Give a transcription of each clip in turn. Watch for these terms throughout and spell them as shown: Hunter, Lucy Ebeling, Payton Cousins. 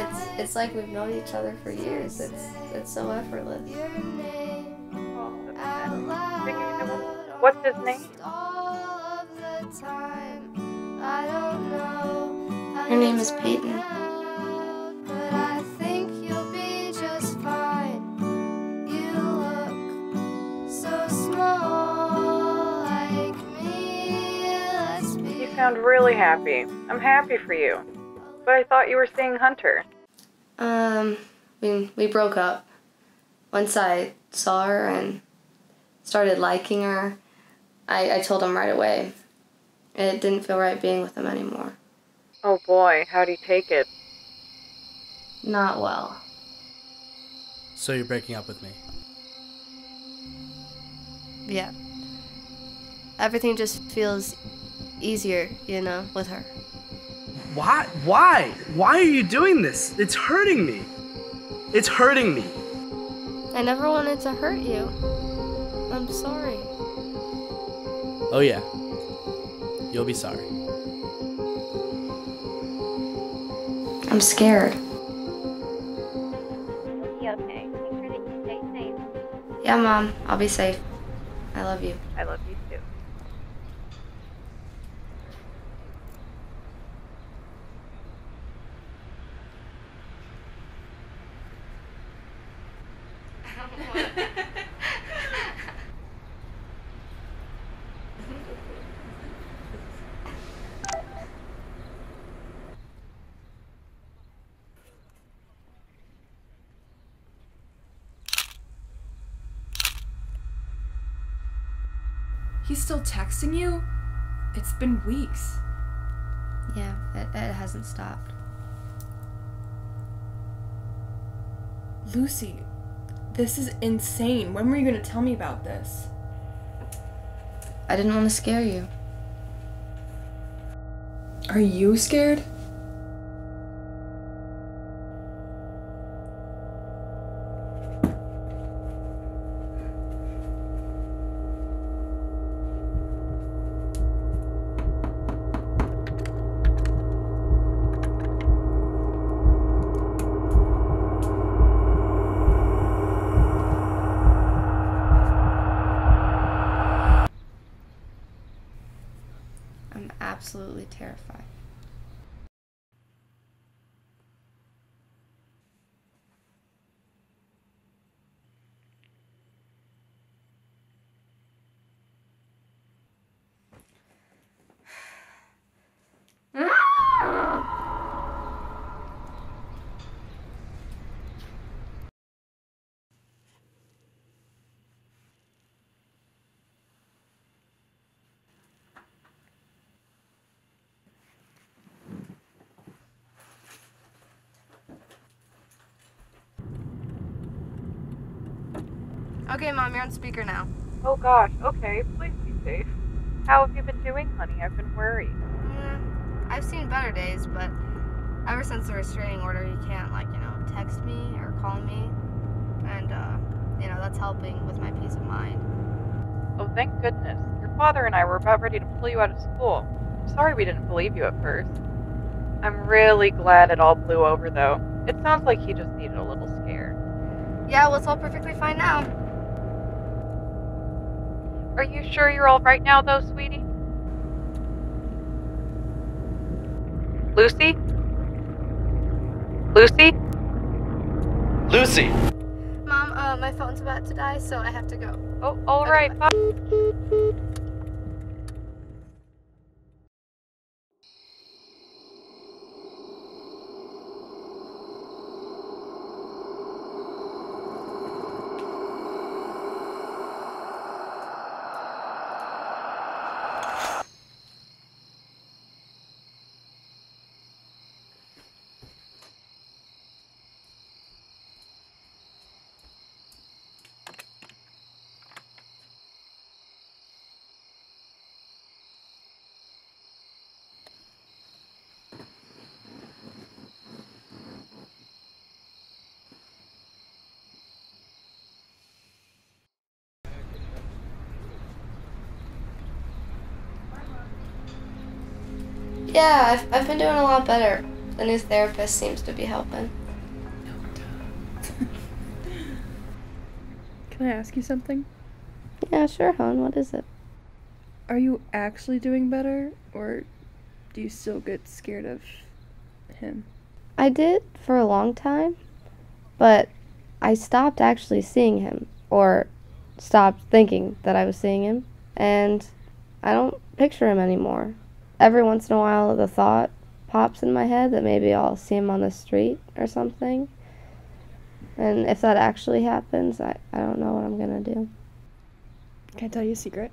job. It's like we've known each other for years. It's so effortless. What's his name? Her name is Payton. You sound really happy. I'm happy for you. But I thought you were seeing Hunter. We broke up. Once I saw her and started liking her, I told him right away. It didn't feel right being with him anymore. Oh boy, how'd he take it? Not well. So you're breaking up with me? Yeah. Everything just feels easier, you know, with her. Why are you doing this? It's hurting me. It's hurting me. I never wanted to hurt you. I'm sorry. Oh yeah. You'll be sorry. I'm scared. You'll be okay. Make sure that you stay safe. Yeah, Mom. I'll be safe. I love you. I love you too. He's still texting you? It's been weeks. Yeah, it hasn't stopped. Lucy, this is insane. When were you gonna tell me about this? I didn't want to scare you. Are you scared? Absolutely terrified. Okay, Mom, you're on speaker now. Oh gosh, okay, please be safe. How have you been doing, honey? I've been worried. I've seen better days, but ever since the restraining order, you can't, like, you know, text me or call me. And, you know, that's helping with my peace of mind. Oh, thank goodness. Your father and I were about ready to pull you out of school. I'm sorry we didn't believe you at first. I'm really glad it all blew over, though. It sounds like he just needed a little scare. Yeah, well, it's all perfectly fine now. Are you sure you're all right now, though, sweetie? Lucy? Lucy? Lucy! Mom, my phone's about to die, so I have to go. Oh, all right, bye. Yeah, I've been doing a lot better. The new therapist seems to be helping. Can I ask you something? Yeah, sure, hon. What is it? Are you actually doing better, or do you still get scared of him? I did for a long time, but I stopped actually seeing him, or stopped thinking that I was seeing him, and I don't picture him anymore. Every once in a while, the thought pops in my head that maybe I'll see him on the street or something. And if that actually happens, I don't know what I'm going to do. Can I tell you a secret?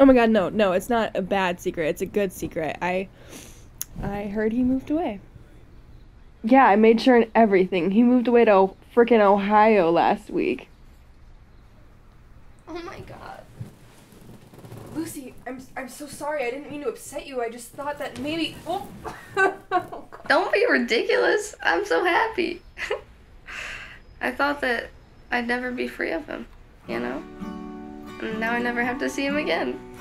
Oh my god, no, it's not a bad secret. It's a good secret. I heard he moved away. Yeah, I made sure in everything. He moved away to frickin' Ohio last week. Oh my god. Lucy, I'm so sorry. I didn't mean to upset you. I just thought that maybe... Oh. Oh, don't be ridiculous. I'm so happy. I thought that I'd never be free of him, you know? And now I never have to see him again.